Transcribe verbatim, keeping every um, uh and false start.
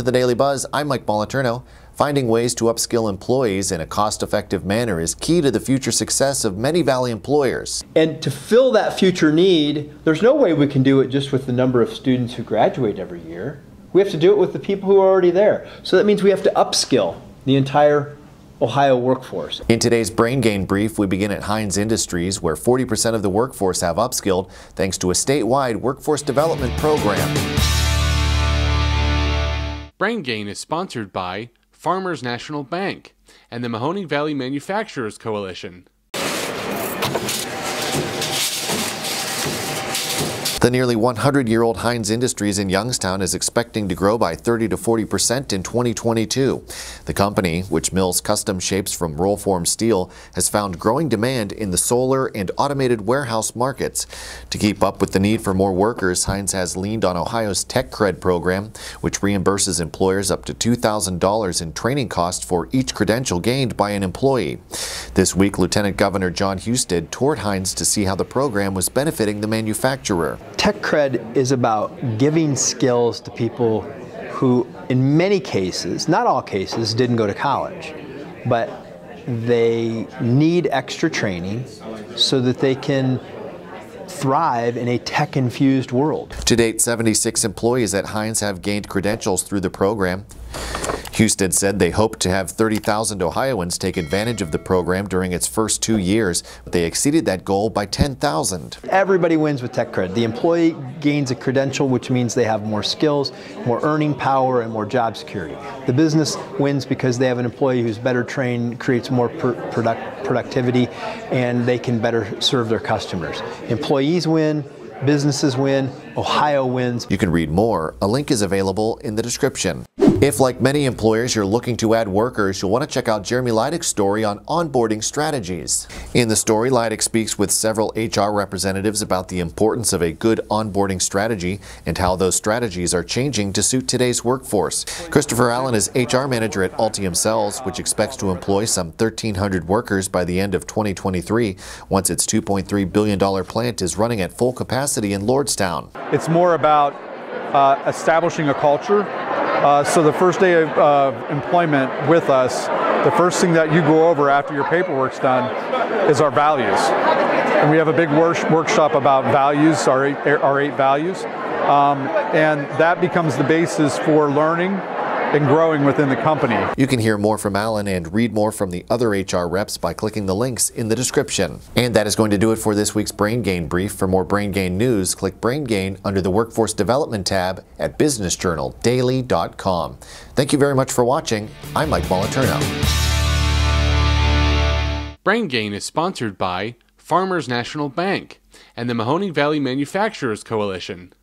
to the Daily Buzz, I'm Mike Moliterno. Finding ways to upskill employees in a cost-effective manner is key to the future success of many Valley employers. And to fill that future need, there's no way we can do it just with the number of students who graduate every year. We have to do it with the people who are already there. So that means we have to upskill the entire Ohio workforce. In today's Brain Gain Brief, we begin at Hynes Industries, where forty percent of the workforce have upskilled thanks to a statewide workforce development program. Brain Gain is sponsored by Farmers National Bank and the Mahoning Valley Manufacturers Coalition. The nearly one hundred year old Hynes Industries in Youngstown is expecting to grow by thirty to forty percent in twenty twenty-two. The company, which mills custom shapes from roll-form steel, has found growing demand in the solar and automated warehouse markets. To keep up with the need for more workers, Hynes has leaned on Ohio's TechCred program, which reimburses employers up to two thousand dollars in training costs for each credential gained by an employee. This week, Lieutenant Governor John Husted toured Hynes to see how the program was benefiting the manufacturer. TechCred is about giving skills to people who, in many cases, not all cases, didn't go to college, but they need extra training so that they can thrive in a tech-infused world. To date, seventy-six employees at Hynes have gained credentials through the program. Husted said they hope to have thirty thousand Ohioans take advantage of the program during its first two years, but they exceeded that goal by ten thousand. Everybody wins with TechCred. The employee gains a credential, which means they have more skills, more earning power, and more job security. The business wins because they have an employee who's better trained, creates more pr product productivity, and they can better serve their customers. Employees win, businesses win, Ohio wins. You can read more. A link is available in the description. If, like many employers, you're looking to add workers, you'll want to check out Jeremy Leidic's story on onboarding strategies. In the story, Leidic speaks with several H R representatives about the importance of a good onboarding strategy and how those strategies are changing to suit today's workforce. Christopher Allen is H R manager at Ultium Cells, which expects to employ some thirteen hundred workers by the end of twenty twenty-three, once its two point three billion dollar plant is running at full capacity in Lordstown. It's more about uh, establishing a culture. Uh, so the first day of uh, employment with us, the first thing that you go over after your paperwork's done is our values. And we have a big wor workshop about values, our eight, our eight values. Um, and that becomes the basis for learning and growing within the company. You can hear more from Allen and read more from the other H R reps by clicking the links in the description. And that is going to do it for this week's Brain Gain Brief. For more Brain Gain news, click Brain Gain under the Workforce Development tab at Business Journal Daily dot com. Thank you very much for watching. I'm Mike Moliterno. Brain Gain is sponsored by Farmers National Bank and the Mahoning Valley Manufacturers Coalition.